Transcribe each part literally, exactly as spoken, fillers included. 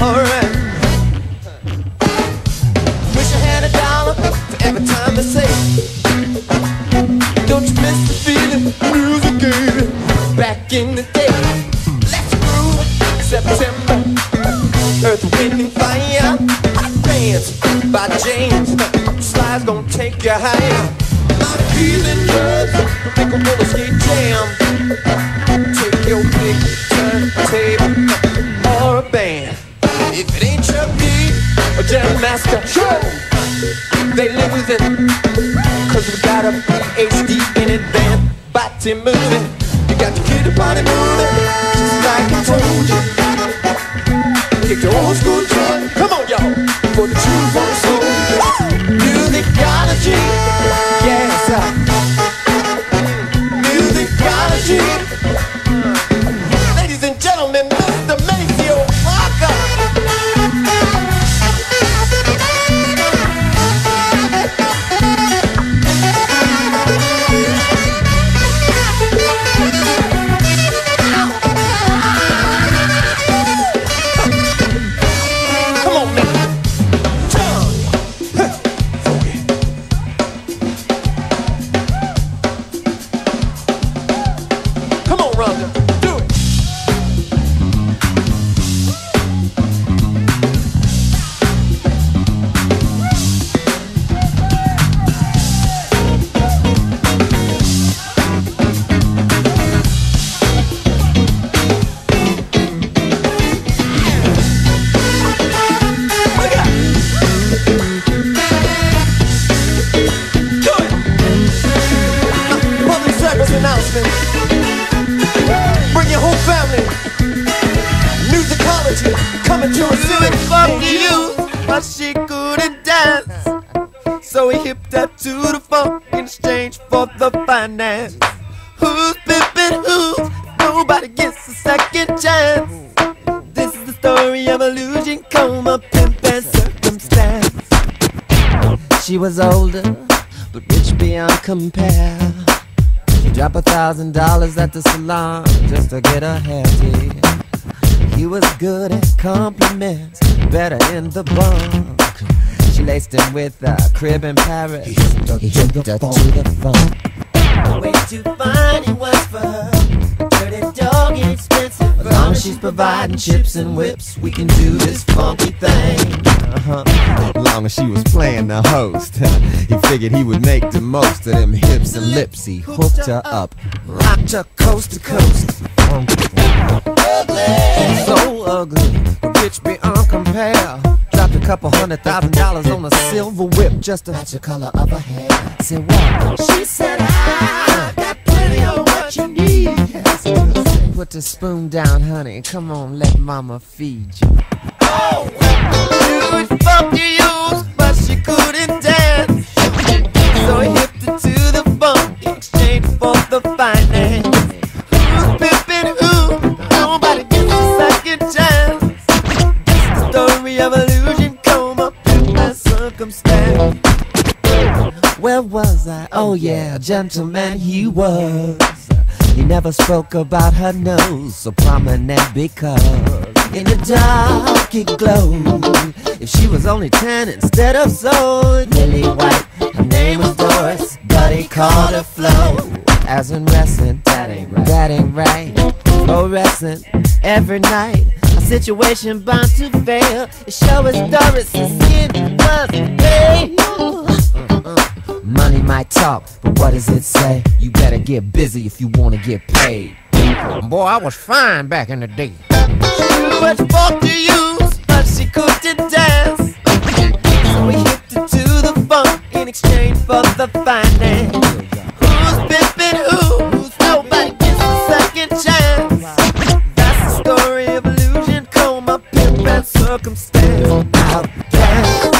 alright. Wish I had a dollar for every time I say, don't you miss the feeling music gave back in the day. Let's groove September, Earth, Wind and Fire, Hot Dance by James. Slide's gonna take you higher. My feeling good, make a roller skate jam. Take your big turntable or a band. If it ain't your beat or jam master, they live with it, cause we got a P H D in it, band body moving. You got to get the body moving, just like I told you. Kick the old school drum, come on y'all, for the true funk soul. Musicology, yes, uh, musicology. Ladies and gentlemen, Mister Maceo Walker. Bring your whole family. Musicology coming to a city. Fuck you, but she couldn't dance, so he hipped up to the funk in exchange for the finance. Who's pimping who? Nobody gets a second chance. This is the story of a losing coma, pimp and circumstance. She was older, but rich beyond compare. Drop a thousand dollars at the salon just to get her happy. He was good at compliments, better in the bunk. She laced him with a crib in Paris. He hooked up to the funk. Way too fine it was for her. Dirty dog and expensive. As long as she's providing chips and whips, we can do this funky thing. Uh-huh. As long as she was playing the host, he figured he would make the most of them hips and lips. He hooked her up, rocked her coast to coast. Ugly, so ugly, rich beyond compare. Dropped a couple hundred thousand dollars on a silver whip just to match the color of her hair. Said what? She said I got plenty of what you need. Put the spoon down, honey. Come on, let mama feed you. Oh, she was funky used, but she couldn't dance, so he hipped her to the funk in exchange for the finance. Who's pimping who? Nobody gets a second chance. This is the story of illusion, coma, pimp and circumstance. Where was I? Oh yeah, gentleman he was. He never spoke about her nose, so prominent because in the dark it glowed. If she was only tan instead of sold, Lily White, her name was Doris, but he called her Flo. As in wrestling, that ain't right, that ain't right. Flo wrestling every night, a situation bound to fail. It show us Doris' skin was pale. Money might talk, but what does it say? You better get busy if you wanna get paid. Boy, I was fine back in the day. She was forced to use, but she couldn't dance, so we hipped her to the funk in exchange for the finance. Who's pimping who? Who's nobody gets a second chance. That's the story of illusion, coma, pimp and circumstance. Outcast.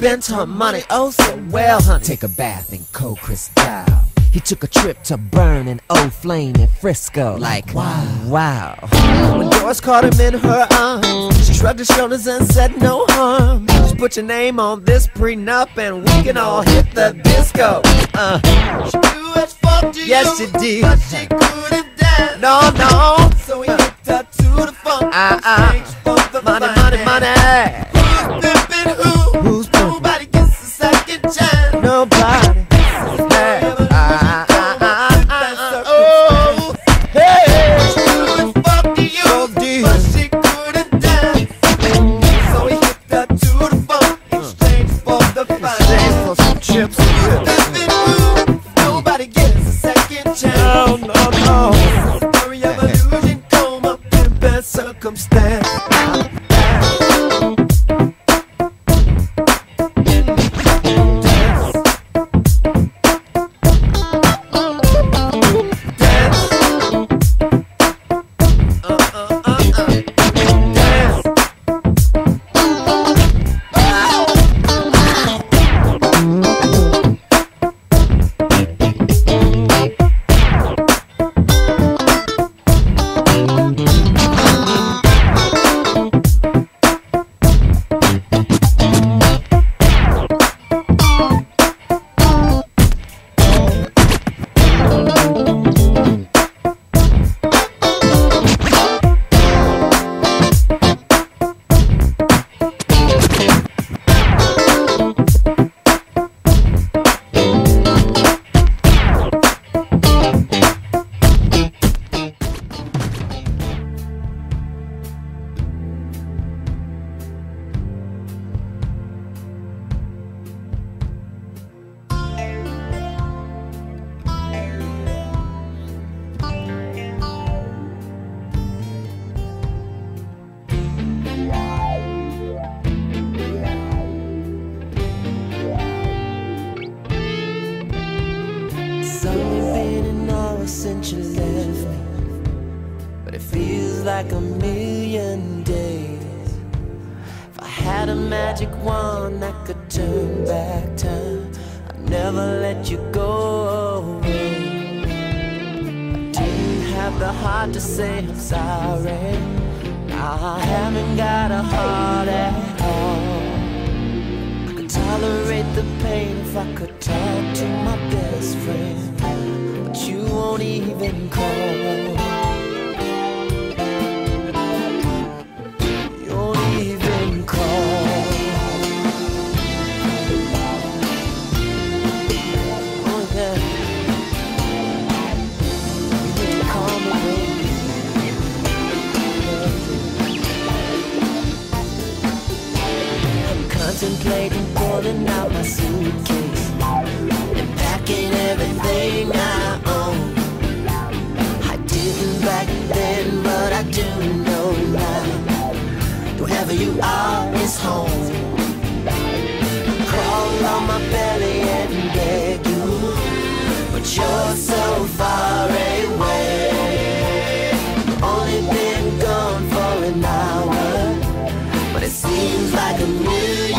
Spent her money oh so well, honey. Take a bath in cold crystal. He took a trip to burning old flame in Frisco. Like, wow, wow. When Doris caught him in her arms, she shrugged her shoulders and said no harm. Just put your name on this prenup and we can all hit the disco. uh. She knew it fucked you, yes she did, but she couldn't dance. No, no. So he hooked her to the funk. uh, uh. For the money, money, money, money. Nobody. Ah, ah, ah, ah, oh, hey. She was fucked to you, but she couldn't dance. So he hooked her to the phone, exchange for the fun. Exchange for some chips. Nobody gets a second chance. No, no, no. It's a story of illusion, coma, and bad circumstance. Since you left me, but it feels like a million days. If I had a magic wand that could turn back time, I'd never let you go away. I didn't have the heart to say I'm sorry. Now I haven't got a heart at all. I could tolerate the pain if I could talk to my best friend. You won't even call. You won't even call. Oh yeah. You didn't call me, baby. I'm contemplating pulling out my suitcase and packing everything I own. Back then, but I do know now, wherever you are is home. I crawl on my belly and beg you, but you're so far away. Only been gone for an hour, but it seems like a million.